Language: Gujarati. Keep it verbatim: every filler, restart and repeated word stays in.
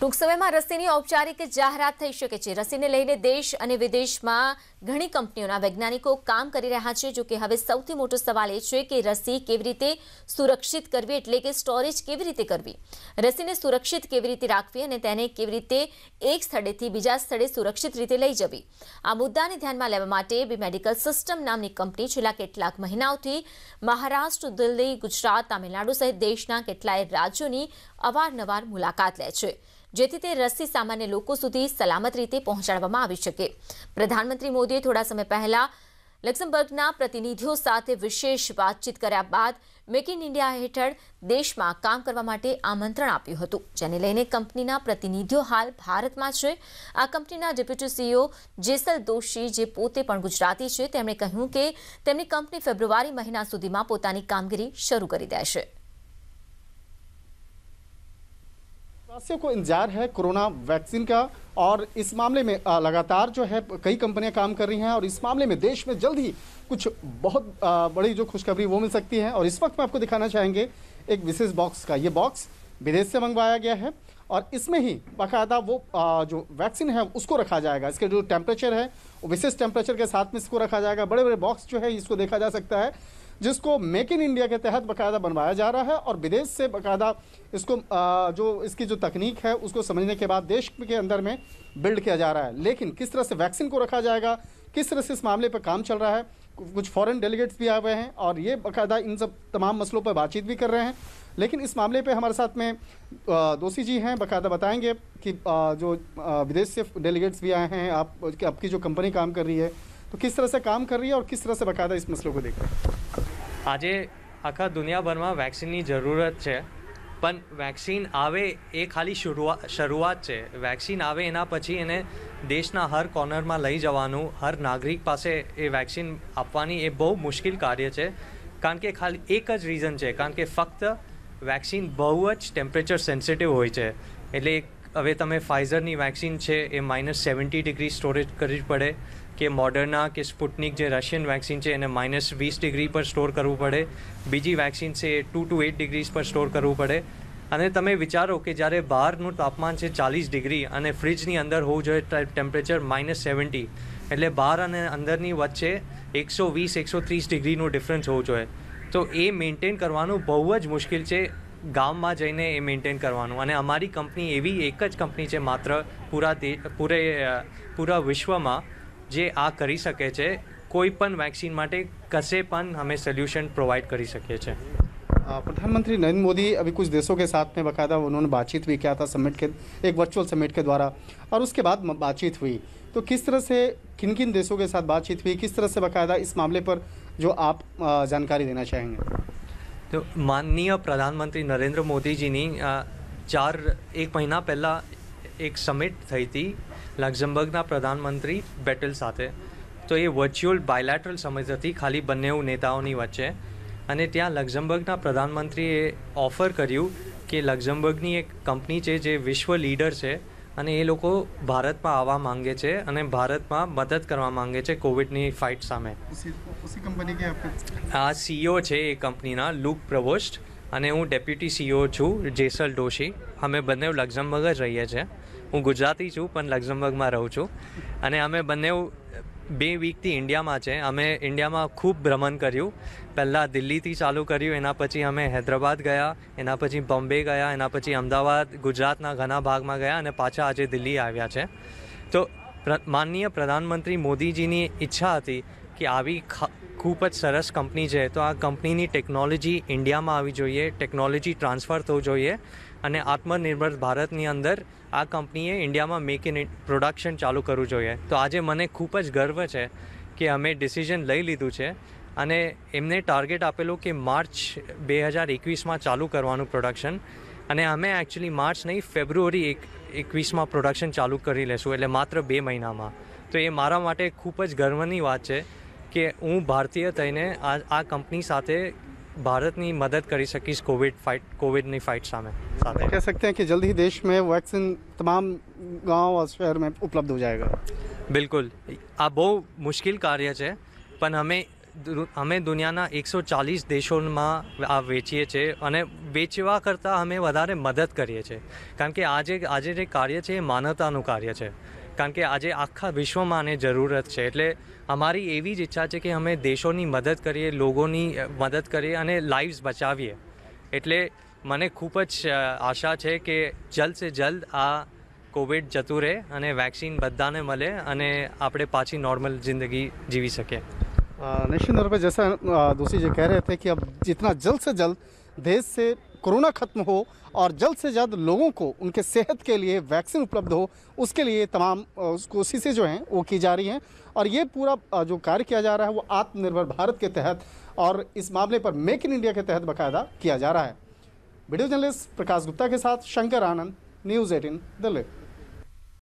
ટૂંક સમયમાં રસીની ઔપચારિક જાહેરાત થઈ શકે છે। રસીને લઈને દેશ અને વિદેશમાં ઘણી કંપનીઓના વૈજ્ઞાનિકો કામ કરી રહ્યા છે। જો કે હવે સૌથી મોટો સવાલ એ છે કે રસી કેવી રીતે સુરક્ષિત કરવી, એટલે કે સ્ટોરેજ કેવી રીતે કરવી, રસીને સુરક્ષિત કેવી રીતે રાખવી અને તેને કેવી રીતે એક સ્થળેથી બીજા સ્થળે સુરક્ષિત રીતે લઈ જવી। આ મુદ્દાને ધ્યાનમાં લેવા માટે બી મેડિકલ સિસ્ટમ નામની કંપની છેલ્લા કેટલાક મહિનાઓથી મહારાષ્ટ્ર, દિલ્હી, ગુજરાત, તમિલનાડુ સહિત દેશના કેટલાય રાજ્યોની અવારનવાર મુલાકાત લે છે, જેથી તે રસી સામાન્ય લોકો સુધી સલામત રીતે પહોંચાડવામાં આવી શકે। પ્રધાનમંત્રી મોદીએ થોડા સમય પહેલા લક્ઝમબર્ગના પ્રતિનિધિઓ સાથે વિશેષ વાતચીત કર્યા બાદ મેક ઇન ઇન્ડિયા હેઠળ દેશમાં કામ કરવા માટે આમંત્રણ આપ્યું હતું, જેને લઈને કંપનીના પ્રતિનિધિઓ હાલ ભારતમાં છે। આ કંપનીના ડેપ્યુટી સીઈઓ જેસલ દોશી, જે પોતે પણ ગુજરાતી છે, તેમણે કહ્યું કે તેમની કંપની ફેબ્રુઆરી મહિના સુધીમાં પોતાની કામગીરી શરૂ કરી દેશે। वासियों को इंतजार है कोरोना वैक्सीन का, और इस मामले में लगातार जो है कई कंपनियां काम कर रही हैं और इस मामले में देश में जल्द ही कुछ बहुत बड़ी जो खुशखबरी वो मिल सकती है। और इस वक्त मैं आपको दिखाना चाहेंगे एक विशेष बॉक्स का। ये बॉक्स विदेश से मंगवाया गया है और इसमें ही बाकायदा वो जो वैक्सीन है उसको रखा जाएगा। इसके जो टेम्परेचर है वो विशेष टेम्परेचर के साथ में इसको रखा जाएगा। बड़े बड़े बॉक्स जो है इसको देखा जा सकता है, जिसको मेक इन इंडिया के तहत बाकायदा बनवाया जा रहा है और विदेश से बाकायदा इसको जो इसकी जो तकनीक है उसको समझने के बाद देश के अंदर में बिल्ड किया जा रहा है। लेकिन किस तरह से वैक्सीन को रखा जाएगा, किस तरह से इस मामले पर काम चल रहा है, कुछ फॉरेन डेलीगेट्स भी आए हुए हैं और ये बाकायदा इन सब तमाम मसलों पर बातचीत भी कर रहे हैं। लेकिन इस मामले पे हमारे साथ में दोषी जी हैं, बाकायदा बताएंगे कि जो विदेश से डेलीगेट्स भी आए हैं, आप आपकी जो कंपनी काम कर रही है तो किस तरह से काम कर रही है और किस तरह से बाकायदा इस मसलों को देख रहे हैं। આજે આખા દુનિયાભરમાં વેક્સિનની જરૂરત છે, પણ વેક્સિન આવે એ ખાલી શરૂઆત શરૂઆત છે। વેક્સિન આવે એના પછી એને દેશના હર કોર્નરમાં લઈ જવાનું, હર નાગરિક પાસે એ વેક્સિન આપવાની એ બહુ મુશ્કેલ કાર્ય છે, કારણ કે ખાલી એક જ રીઝન છે, કારણ કે ફક્ત વેક્સિન બહુ જ ટેમ્પરેચર સેન્સિટિવ હોય છે। એટલે હવે તમે ફાઇઝરની વેક્સિન છે એ માઇનસ સેવન્ટી ડિગ્રી સ્ટોરેજ કરવી પડે, કે મોડર્ના કે સ્પુટનિક જે રશિયન વેક્સિન છે એને માઇનસ વીસ ડિગ્રી પર સ્ટોર કરવું પડે, બીજી વેક્સિન છે એ ટુ ટુ એટ ડિગ્રીઝ પર સ્ટોર કરવું પડે। અને તમે વિચારો કે જ્યારે બહારનું તાપમાન છે ચાલીસ ડિગ્રી અને ફ્રિજની અંદર હોવું જોઈએ ટેમ્પરેચર માઇનસ સેવન્ટી, એટલે બહાર અને અંદરની વચ્ચે એકસો વીસ એકસો ત્રીસ ડિગ્રીનું ડિફરન્સ હોવું જોઈએ। તો એ મેન્ટેન કરવાનું બહુ જ મુશ્કેલ છે, ગામમાં જઈને એ મેન્ટેન કરવાનું। અને અમારી કંપની એવી એક જ કંપની છે માત્ર પૂરા પૂરે પૂરા વિશ્વમાં જે આ કરી શકે છે। કોઈ પણ વેક્સિન માટે કશે પણ અમે સોલ્યુશન પ્રોવાઈડ કરી શકીએ છીએ। प्रधानमंत्री नरेंद्र मोदी अभी कुछ देशों के साथ में बाकायदा उन्होंने बातचीत भी किया था समिट के, एक वर्चुअल समिट के द्वारा, और उसके बाद बातचीत हुई। तो किस तरह से किन किन देशों के साथ बातचीत हुई, किस तरह से बाकायदा इस मामले पर जो आप जानकारी देना चाहेंगे। तो माननीय प्रधानमंत्री नरेंद्र मोदी जी ने चार एक महीना पहला एक समिट थी थी લક્ઝમબર્ગના પ્રધાનમંત્રી બેટલ સાથે, તો એ વર્ચ્યુઅલ બાયલેટરલ સમિટ હતી ખાલી બંને નેતાઓની વચ્ચે। અને ત્યાં લક્ઝમબર્ગના પ્રધાનમંત્રીએ ઓફર કર્યું કે લક્ઝમબર્ગની એક કંપની છે જે વિશ્વ લીડર છે અને એ લોકો ભારતમાં આવવા માંગે છે અને ભારતમાં મદદ કરવા માંગે છે કોવિડની ફાઇટ સામે। આ સીઈઓ છે એ કંપનીના લુક પ્રવોસ્ટ અને હું ડેપ્યુટી સીઈઓ છું જેસલ ડોશી। અમે બંને લક્ઝમબર્ગ જ રહીએ છીએ। હું ગુજરાતી છું પણ લક્ઝમબર્ગમાં રહું છું અને અમે બંને બે વીકથી ઇન્ડિયામાં છે। અમે ઇન્ડિયામાં ખૂબ ભ્રમણ કર્યું, પહેલાં દિલ્હીથી ચાલુ કર્યું, એના પછી અમે હૈદરાબાદ ગયા, એના પછી બોમ્બે ગયા, એના પછી અમદાવાદ, ગુજરાતના ઘણા ભાગમાં ગયા અને પાછા આજે દિલ્હી આવ્યા છે। તો માનનીય પ્રધાનમંત્રી મોદીજીની ઈચ્છા હતી કે આવી ખૂબ જ સરસ કંપની છે તો આ કંપનીની ટેકનોલોજી ઇન્ડિયામાં આવી જોઈએ, ટેકનોલોજી ટ્રાન્સફર થવું જોઈએ અને આત્મનિર્ભર ભારતની અંદર આ કંપનીએ ઇન્ડિયામાં મેક ઇન પ્રોડક્શન ચાલુ કરવું જોઈએ। તો આજે મને ખૂબ જ ગર્વ છે કે અમે ડિસિઝન લઈ લીધું છે અને એમને ટાર્ગેટ આપેલો કે માર્ચ બે હજાર એકવીસમાં ચાલુ કરવાનું પ્રોડક્શન, અને અમે એકચ્યુઅલી માર્ચ નહીં ફેબ્રુઆરી એક એકવીસમાં પ્રોડક્શન ચાલુ કરી લેશું, એટલે માત્ર બે મહિનામાં। તો એ મારા માટે ખૂબ જ ગર્વની વાત છે કે હું ભારતીય થઈને આ આ કંપની સાથે ભારતની મદદ કરી શકીશ કોવિડ ફાઇટ કોવિડની ફાઇટ સામે સાથે। કહી શકતે હે કે જલ્દી દેશ મે વેક્સિન તમામ ગાંવ ઓર શહેર મે ઉપલબ્ધ હો જાયેગા। બિલકુલ, આ બહુ મુશ્કેલ કાર્ય છે પણ અમે અમે દુનિયાના એકસો ચાલીસ દેશોમાં આ વેચીએ છીએ અને વેચવા કરતાં અમે વધારે મદદ કરીએ છીએ, કારણ કે આજે આજે જે કાર્ય છે એ માનવતાનું કાર્ય છે, કારણ કે આજે આખા વિશ્વમાં આને જરૂરત છે. એટલે અમારી એવી જ ઈચ્છા છે કે અમે દેશોની મદદ કરીએ, લોકોની મદદ કરીએ અને લાઈવ્સ બચાવીએ. એટલે મને ખૂબ જ આશા છે કે જલ્દ સે જલ્દ આ કોવિડ જતું રહે અને વેક્સિન બધાને મળે અને આપણે પાછી નોર્મલ જિંદગી જીવી શકીએ. निश्चित तौर पर जैसा दोषी जी कह रहे थे कि अब जितना जल्द से जल्द देश से कोरोना खत्म हो और जल्द से जल्द लोगों को उनके सेहत के लिए वैक्सीन उपलब्ध हो, उसके लिए तमाम कोशिशें जो हैं वो की जा रही हैं. और ये पूरा जो कार्य किया जा रहा है वो आत्मनिर्भर भारत के तहत और इस मामले पर मेक इन इंडिया के तहत बाकायदा किया जा रहा है. वीडियो जर्नलिस्ट प्रकाश गुप्ता के साथ शंकर आनंद, न्यूज़ एटीन दिल्ली.